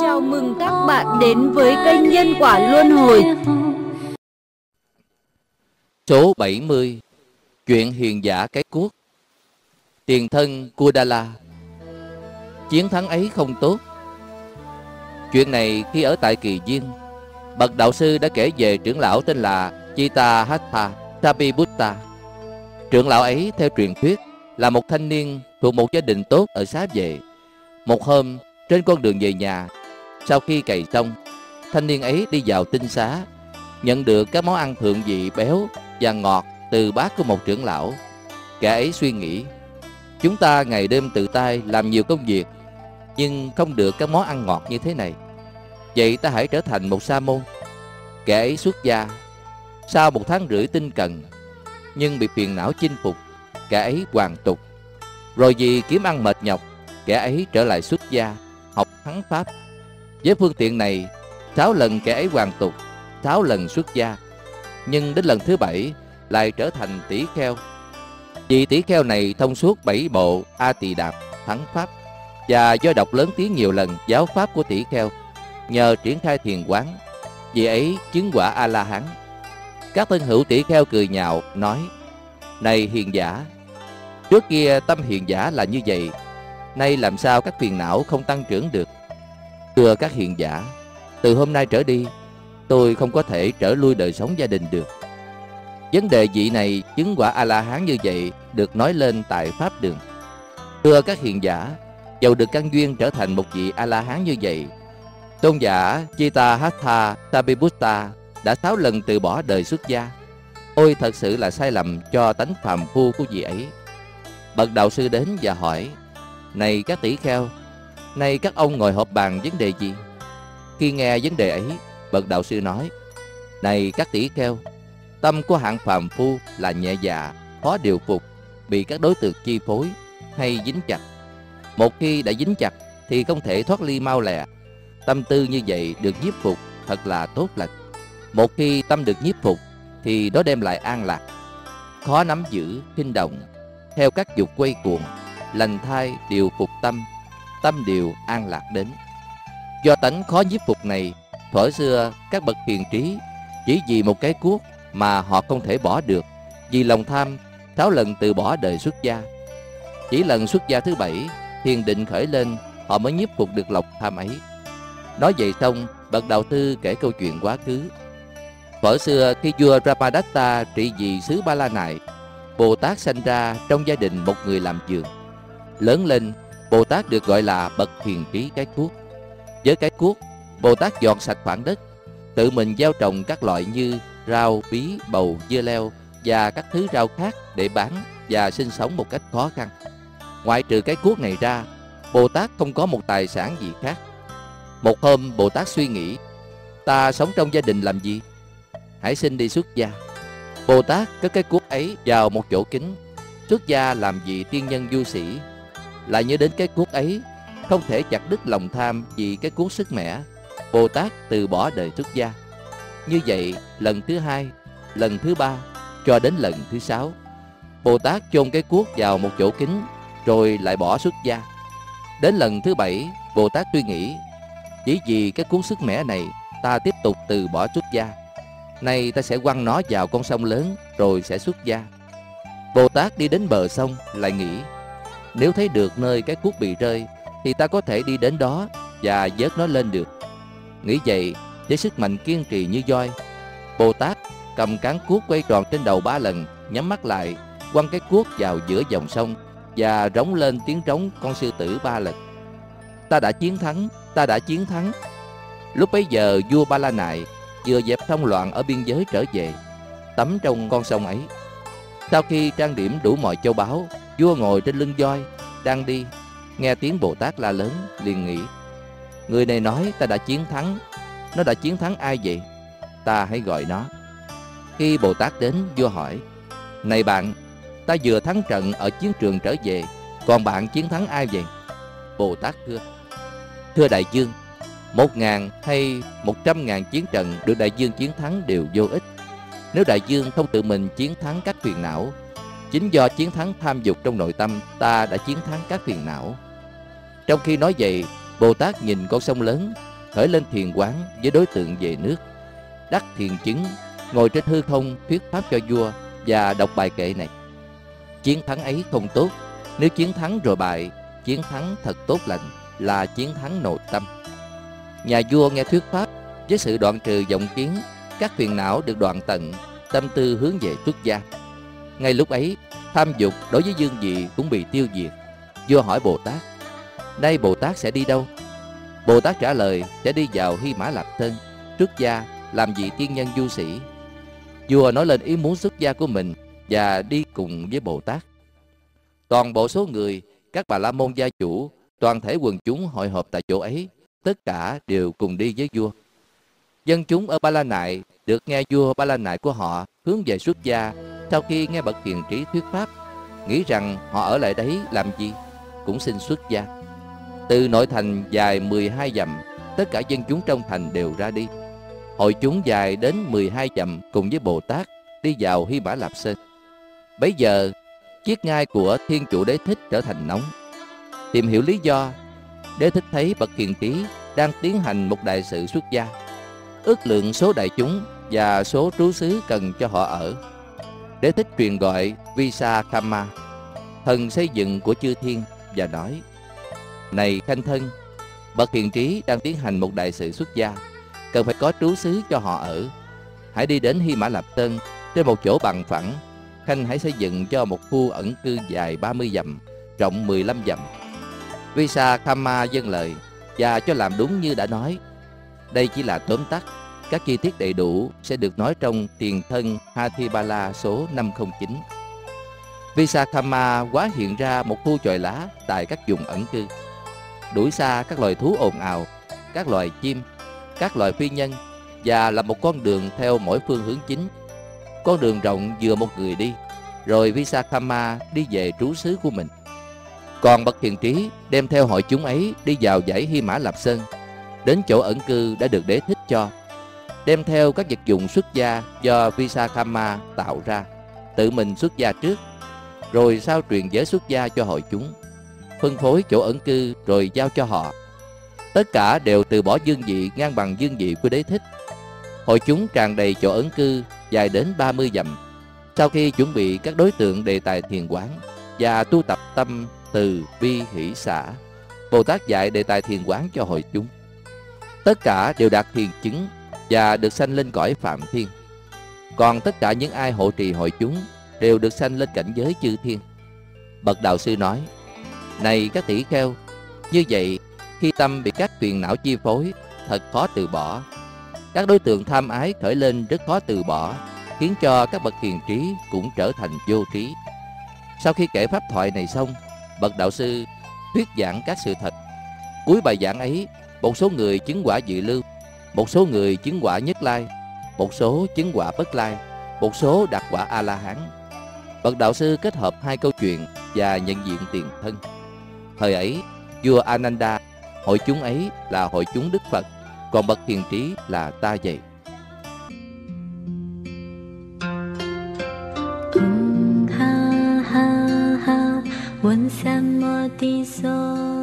Chào mừng các bạn đến với kênh Nhân Quả Luân Hồi. Số 70. Chuyện hiền giả cái cuốc. Tiền thân Kudala. Chiến thắng ấy không tốt. Chuyện này khi ở tại Kỳ Viên, bậc đạo sư đã kể về trưởng lão tên là Chita Hatha Thabibutta. Trưởng lão ấy theo truyền thuyết là một thanh niên thuộc một gia đình tốt ở Xá Vệ. Một hôm, trên con đường về nhà, sau khi cày xong, thanh niên ấy đi vào tinh xá, nhận được các món ăn thượng vị béo và ngọt từ bát của một trưởng lão. Kẻ ấy suy nghĩ, chúng ta ngày đêm tự tay làm nhiều công việc, nhưng không được các món ăn ngọt như thế này. Vậy ta hãy trở thành một sa môn. Kẻ ấy xuất gia. Sau 1 tháng rưỡi tinh cần, nhưng bị phiền não chinh phục, kẻ ấy hoàn tục. Rồi vì kiếm ăn mệt nhọc, kẻ ấy trở lại xuất gia, học thắng pháp. Với phương tiện này, 6 lần kẻ ấy hoàn tục, 6 lần xuất gia. Nhưng đến lần thứ 7 lại trở thành tỷ kheo. Vì tỷ kheo này thông suốt 7 bộ A Tỳ Đàm thắng pháp, và do đọc lớn tiếng nhiều lần giáo pháp của tỷ kheo, nhờ triển khai thiền quán, vì ấy chứng quả A-la-hán. Các thân hữu tỷ kheo cười nhạo nói: Này hiền giả, trước kia tâm hiền giả là như vậy, nay làm sao các phiền não không tăng trưởng được? Thưa các hiền giả, từ hôm nay trở đi, tôi không có thể trở lui đời sống gia đình được. Vấn đề vị này chứng quả A-la-hán như vậy được nói lên tại Pháp Đường. Thưa các hiền giả, dầu được căn duyên trở thành một vị A-la-hán như vậy, tôn giả Chita Hatha Thabibutta đã 6 lần từ bỏ đời xuất gia. Ôi, thật sự là sai lầm cho tánh phàm phu của vị ấy. Bậc đạo sư đến và hỏi: Này các tỷ kheo, nay các ông ngồi họp bàn vấn đề gì? Khi nghe vấn đề ấy, bậc đạo sư nói: Này các tỷ kheo, tâm của hạng phàm phu là nhẹ dạ, khó điều phục, bị các đối tượng chi phối hay dính chặt. Một khi đã dính chặt thì không thể thoát ly mau lẹ. Tâm tư như vậy được nhiếp phục thật là tốt lành. Một khi tâm được nhiếp phục thì nó đem lại an lạc, khó nắm giữ, khinh động theo các dục quay cuồng. Lành thai điều phục tâm, tâm điều an lạc đến. Do tánh khó nhiếp phục này, thuở xưa các bậc hiền trí chỉ vì một cái cuốc mà họ không thể bỏ được, vì lòng tham 6 lần từ bỏ đời xuất gia. Chỉ lần xuất gia thứ 7, thiền định khởi lên, họ mới nhiếp phục được lòng tham ấy. Nói vậy xong, bậc đạo sư kể câu chuyện quá khứ. Thuở xưa khi vua Ramadatta trị vì xứ Ba-la-ngại, Bồ Tát sanh ra trong gia đình một người làm vườn. Lớn lên, Bồ Tát được gọi là bậc hiền trí cái cuốc. Với cái cuốc, Bồ Tát dọn sạch khoảng đất, tự mình gieo trồng các loại như rau, bí, bầu, dưa leo và các thứ rau khác để bán và sinh sống một cách khó khăn. Ngoại trừ cái cuốc này ra, Bồ Tát không có một tài sản gì khác. Một hôm, Bồ Tát suy nghĩ: Ta sống trong gia đình làm gì? Hãy xin đi xuất gia. Bồ Tát cất cái cuốc ấy vào một chỗ kín, xuất gia làm vị tiên nhân du sĩ. Lại nhớ đến cái cuốc ấy, không thể chặt đứt lòng tham vì cái cuốc sức mẻ, Bồ Tát từ bỏ đời xuất gia. Như vậy, lần thứ 2, lần thứ 3, cho đến lần thứ 6, Bồ Tát chôn cái cuốc vào một chỗ kín, rồi lại bỏ xuất gia. Đến lần thứ 7, Bồ Tát suy nghĩ: Chỉ vì cái cuốc sức mẻ này, ta tiếp tục từ bỏ xuất gia. Nay ta sẽ quăng nó vào con sông lớn, rồi sẽ xuất gia. Bồ Tát đi đến bờ sông, lại nghĩ: Nếu thấy được nơi cái cuốc bị rơi, thì ta có thể đi đến đó và vớt nó lên được. Nghĩ vậy, với sức mạnh kiên trì như voi, Bồ Tát cầm cán cuốc quay tròn trên đầu 3 lần, nhắm mắt lại, quăng cái cuốc vào giữa dòng sông và rống lên tiếng trống con sư tử 3 lần. Ta đã chiến thắng, ta đã chiến thắng. Lúc bấy giờ vua Ba-la-ngại vừa dẹp xong loạn ở biên giới trở về, tắm trong con sông ấy. Sau khi trang điểm đủ mọi châu báu, vua ngồi trên lưng voi, đang đi, nghe tiếng Bồ Tát la lớn, liền nghĩ: Người này nói ta đã chiến thắng, nó đã chiến thắng ai vậy? Ta hãy gọi nó. Khi Bồ Tát đến, vua hỏi: Này bạn, ta vừa thắng trận ở chiến trường trở về, còn bạn chiến thắng ai vậy? Bồ Tát thưa: Thưa đại vương, 1.000 hay 100.000 chiến trận được đại vương chiến thắng đều vô ích. Nếu đại vương không tự mình chiến thắng các phiền não, chính do chiến thắng tham dục trong nội tâm, ta đã chiến thắng các phiền não. Trong khi nói vậy, Bồ Tát nhìn con sông lớn, khởi lên thiền quán với đối tượng về nước, đắc thiền chứng, ngồi trên hư không thuyết pháp cho vua và đọc bài kệ này: chiến thắng ấy không tốt, nếu chiến thắng rồi bại, chiến thắng thật tốt lành là chiến thắng nội tâm. Nhà vua nghe thuyết pháp, với sự đoạn trừ vọng kiến, các phiền não được đoạn tận, tâm tư hướng về xuất gia. Ngay lúc ấy, tham dục đối với dương vị cũng bị tiêu diệt. Vua hỏi Bồ Tát: nay Bồ Tát sẽ đi đâu? Bồ Tát trả lời: sẽ đi vào Hy Mã Lạp Tân, xuất gia, làm vị tiên nhân du sĩ. Vua nói lên ý muốn xuất gia của mình và đi cùng với Bồ Tát. Toàn bộ số người, các Bà La Môn gia chủ, toàn thể quần chúng hội họp tại chỗ ấy, tất cả đều cùng đi với vua. Dân chúng ở Ba-la-ngại được nghe vua Ba-la-ngại của họ hướng về xuất gia sau khi nghe bậc hiền trí thuyết pháp, nghĩ rằng họ ở lại đấy làm gì, cũng xin xuất gia. Từ nội thành dài 12 dặm, tất cả dân chúng trong thành đều ra đi. Hội chúng dài đến 12 dặm cùng với Bồ Tát đi vào Hy Mã Lạp Sơn. Bấy giờ, chiếc ngai của Thiên Chủ Đế Thích trở thành nóng. Tìm hiểu lý do, Đế Thích thấy bậc hiền trí đang tiến hành một đại sự xuất gia, ước lượng số đại chúng và số trú xứ cần cho họ ở. Đế Thích truyền gọi Visukamma, thần xây dựng của chư thiên, và nói: này Khanh Thân, bậc hiền trí đang tiến hành một đại sự xuất gia, cần phải có trú xứ cho họ ở. Hãy đi đến Hy Mã Lạp Tân, trên một chỗ bằng phẳng, Khanh hãy xây dựng cho một khu ẩn cư dài 30 dặm, rộng 15 dặm. Visukamma dâng lời và cho làm đúng như đã nói. Đây chỉ là tóm tắt, các chi tiết đầy đủ sẽ được nói trong tiền thân Hathibala số 509. Visukamma hóa hiện ra một khu chòi lá tại các vùng ẩn cư, đuổi xa các loài thú ồn ào, các loài chim, các loài phi nhân, và là một con đường theo mỗi phương hướng chính. Con đường rộng vừa một người đi, rồi Visukamma đi về trú xứ của mình. Còn bậc hiền trí đem theo hội chúng ấy đi vào dãy Hy Mã Lạp Sơn, đến chỗ ẩn cư đã được Đế Thích cho, đem theo các vật dụng xuất gia do Visukamma tạo ra, tự mình xuất gia trước, rồi sau truyền giới xuất gia cho hội chúng, phân phối chỗ ẩn cư rồi giao cho họ. Tất cả đều từ bỏ dương vị ngang bằng dương vị của Đế Thích. Hội chúng tràn đầy chỗ ẩn cư dài đến 30 dặm, sau khi chuẩn bị các đối tượng đề tài thiền quán và tu tập tâm từ bi hỷ xả, Bồ Tát dạy đề tài thiền quán cho hội chúng. Tất cả đều đạt thiền chứng và được sanh lên cõi Phạm Thiên. Còn tất cả những ai hộ trì hội chúng đều được sanh lên cảnh giới chư thiên. Bậc đạo sư nói: này các tỷ kheo, như vậy khi tâm bị các phiền não chi phối, thật khó từ bỏ. Các đối tượng tham ái khởi lên rất khó từ bỏ, khiến cho các bậc hiền trí cũng trở thành vô trí. Sau khi kể pháp thoại này xong, bậc đạo sư thuyết giảng các sự thật. Cuối bài giảng ấy, một số người chứng quả dự lưu, một số người chứng quả nhất lai, một số chứng quả bất lai, một số đạt quả A-la-hán. Bậc đạo sư kết hợp hai câu chuyện và nhận diện tiền thân. Thời ấy, vua Ananda, hội chúng ấy là hội chúng Đức Phật, còn bậc hiền trí là ta vậy. Ha ha ha,